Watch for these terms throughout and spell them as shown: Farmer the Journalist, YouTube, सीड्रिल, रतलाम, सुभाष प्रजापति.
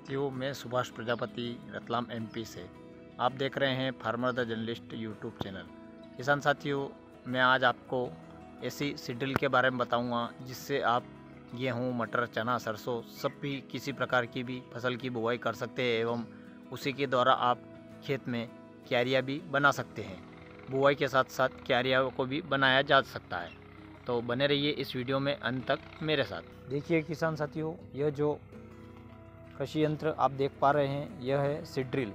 साथियों, मैं सुभाष प्रजापति रतलाम एमपी से। आप देख रहे हैं farmer the journalist YouTube channel. किसान साथियों, मैं आज आपको ऐसी सीडल के बारे में बताऊंगा जिससे आप गेहूँ, मटर, चना, सरसों सब भी किसी प्रकार की भी फसल की बुआई कर सकते हैं एवं उसी के द्वारा आप खेत में क्यारियाँ भी बना सकते हैं। बुआई के साथ साथ क्यारिया को भी बनाया जा सकता है। तो बने रहिए इस वीडियो में अंत तक मेरे साथ। देखिए किसान साथियों, यह जो कृषि यंत्र आप देख पा रहे हैं यह है सीड्रिल।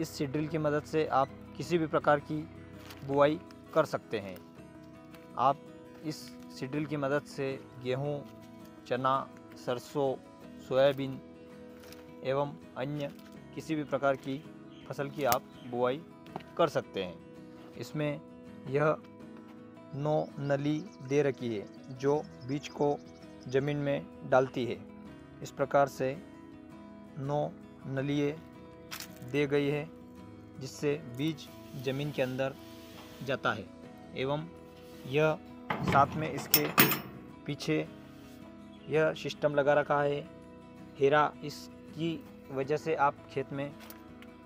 इस सीड्रिल की मदद से आप किसी भी प्रकार की बुआई कर सकते हैं। आप इस सीड्रिल की मदद से गेहूं, चना, सरसों, सोयाबीन एवं अन्य किसी भी प्रकार की फसल की आप बुआई कर सकते हैं। इसमें यह 9 नली दे रखी है जो बीज को ज़मीन में डालती है। इस प्रकार से 9 नलियाँ दे गई है जिससे बीज ज़मीन के अंदर जाता है एवं यह साथ में इसके पीछे यह सिस्टम लगा रखा है घेरा। इसकी वजह से आप खेत में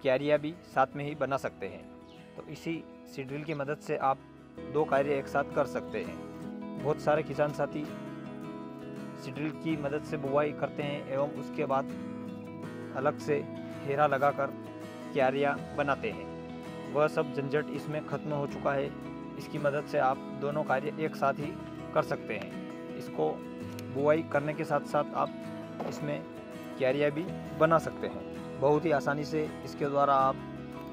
क्यारियाँ भी साथ में ही बना सकते हैं। तो इसी सीड्रिल की मदद से आप 2 कार्य एक साथ कर सकते हैं। बहुत सारे किसान साथी सीड्रिल की मदद से बुआई करते हैं एवं उसके बाद अलग से घेरा लगाकर क्यारियाँ बनाते हैं। वह सब झंझट इसमें खत्म हो चुका है। इसकी मदद से आप दोनों कार्य एक साथ ही कर सकते हैं। इसको बुआई करने के साथ साथ आप इसमें क्यारियाँ भी बना सकते हैं। बहुत ही आसानी से इसके द्वारा आप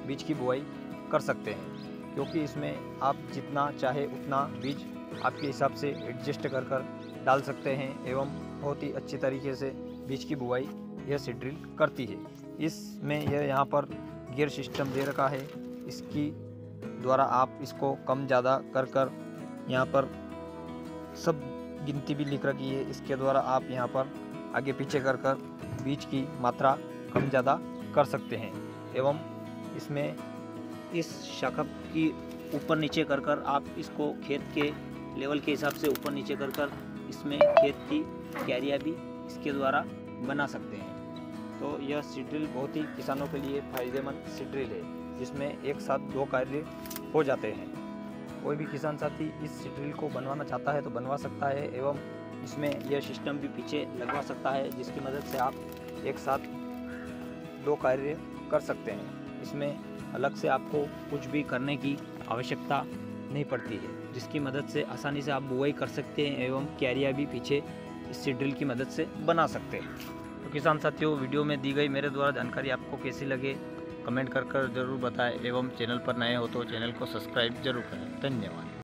बीज की बुआई कर सकते हैं क्योंकि इसमें आप जितना चाहे उतना बीज आपके हिसाब से एडजस्ट कर कर डाल सकते हैं एवं बहुत ही अच्छे तरीके से बीज की बुआई यह सीड्रिल करती है। इसमें यह यहाँ पर गियर सिस्टम दे रखा है। इसकी द्वारा आप इसको कम ज़्यादा कर कर यहाँ पर सब गिनती भी लिख रखी है। इसके द्वारा आप यहाँ पर आगे पीछे कर कर बीज की मात्रा कम ज़्यादा कर सकते हैं एवं इसमें इस शाखा की ऊपर नीचे कर कर आप इसको खेत के लेवल के हिसाब से ऊपर नीचे कर कर इसमें खेत की क्यारियाँ भी इसके द्वारा बना सकते हैं। तो यह सीड्रिल बहुत ही किसानों के लिए फायदेमंद सीड्रिल है जिसमें एक साथ 2 कार्य हो जाते हैं। कोई भी किसान साथी इस सीड्रिल को बनवाना चाहता है तो बनवा सकता है एवं इसमें यह सिस्टम भी पीछे लगवा सकता है जिसकी मदद से आप एक साथ 2 कार्य कर सकते हैं। इसमें अलग से आपको कुछ भी करने की आवश्यकता नहीं पड़ती है जिसकी मदद से आसानी से आप बुआई कर सकते हैं एवं क्यारियाँ भी पीछे इस सीड्रिल की मदद से बना सकते हैं। तो किसान साथियों, वीडियो में दी गई मेरे द्वारा जानकारी आपको कैसी लगे कमेंट कर कर ज़रूर बताएं एवं चैनल पर नए हो तो चैनल को सब्सक्राइब जरूर करें। धन्यवाद।